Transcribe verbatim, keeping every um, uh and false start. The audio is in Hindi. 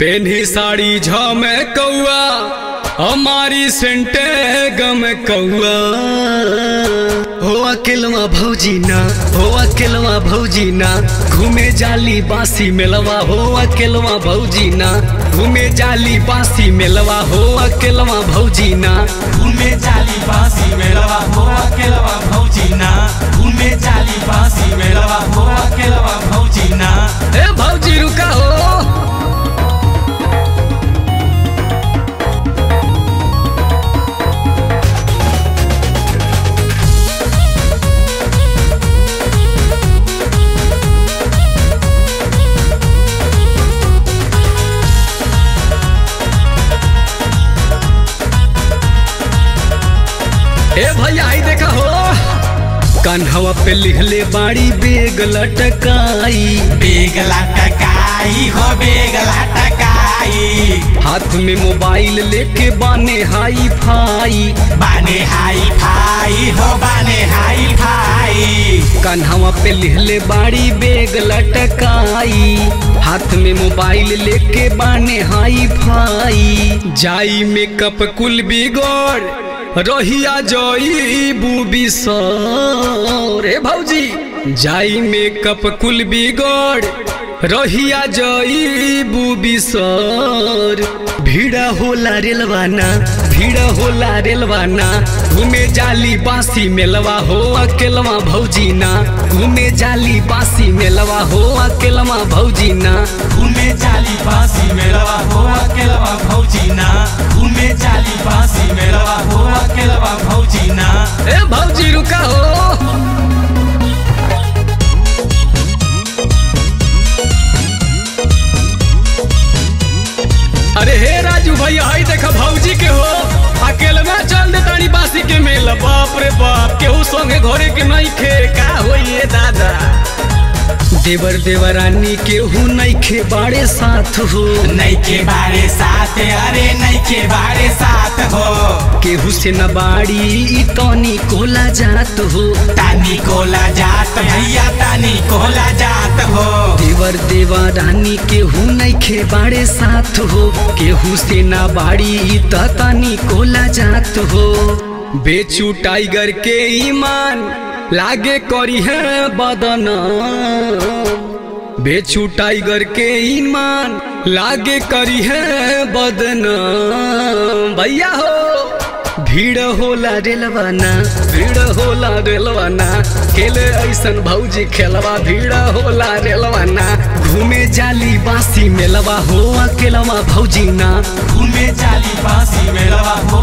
पेन्ही साड़ी झमे कौआ हमारी सेंटे गम कौआ हो अकेलवा भौजी ना हो अकेलवा भौजी ना घूमे जाली बासी मेलवा हो अकेलवा भौजी ना घूमे जाली बासी मेलवा हो अकेलवा भौजी ना घूमे जाली बासी मेलवा हो अकेलवा भौजी ना घूमे जाली बासी मेलवा हो अकेलवा भौजी ना। ए भौजी रुका हो भैया आई देखा हो कान्हवा पे लिखले बाड़ी बेग लटकाई बेग लटकाई हो बेग लटकाई हाथ में मोबाइल लेके बाने हाई फाई बाने हाई फाई हो बाने हाई फाई कान्हवा पे लिखले बाड़ी बेग लटकाई हाथ में मोबाइल लेके बाने हाई फाई जाई मेकअप कुल बिगड़ रहिया जोई बूबी सर। ए भौजी जाई मेकअप कुल बिगड़ रहिया जोई बूबी सर भीड़ा होला रेलवाना भीड़ा होला रेलवाना घूमे जाली बासी मेलवा हो अकेलवा भौजी ना घूमे जाली बासी मेलवा हो अकेलवा भौजी ना घूमे जाली बासी मेलवा हो अकेलवा भौजी ना घूमे जाली बासी मेलवा हो अकेलवा भौजी ना। ए भौजी रुका हो अरे हे राजू भैया हाई देखा भौजी के हो अकेले में चल दे तारी बासी के मेला बाप रे बाप केहू संगे घरे के नहीं खे का होइए दादा देवर देवरानी केहू नहीं खे बाड़े साथ हो नहीं के बाड़े साथ अरे नहीं के बाड़े साथ हो केहू से न बाड़ी तानी कोला जात हो तानी कोला जात भैया तानी कोला जात हो देवर देवरानी केहू नहीं खे बाड़े साथ हो केहू से न बाड़ी तानी कोला जात हो बेचू टाइगर के ईमान लागे करी है बदना बेचू टाइगर के ईमान लागे करी है बदना भैया हो भीड़ होला रेलवाना भीड़ होला रेलवाना खेले ऐसन भौजी खेलवा भीड़ होला रेलवाना घूमे जाली बासी मेलवा हो अकेलवा भौजी ना घूमे जाली बासी मेलवा हो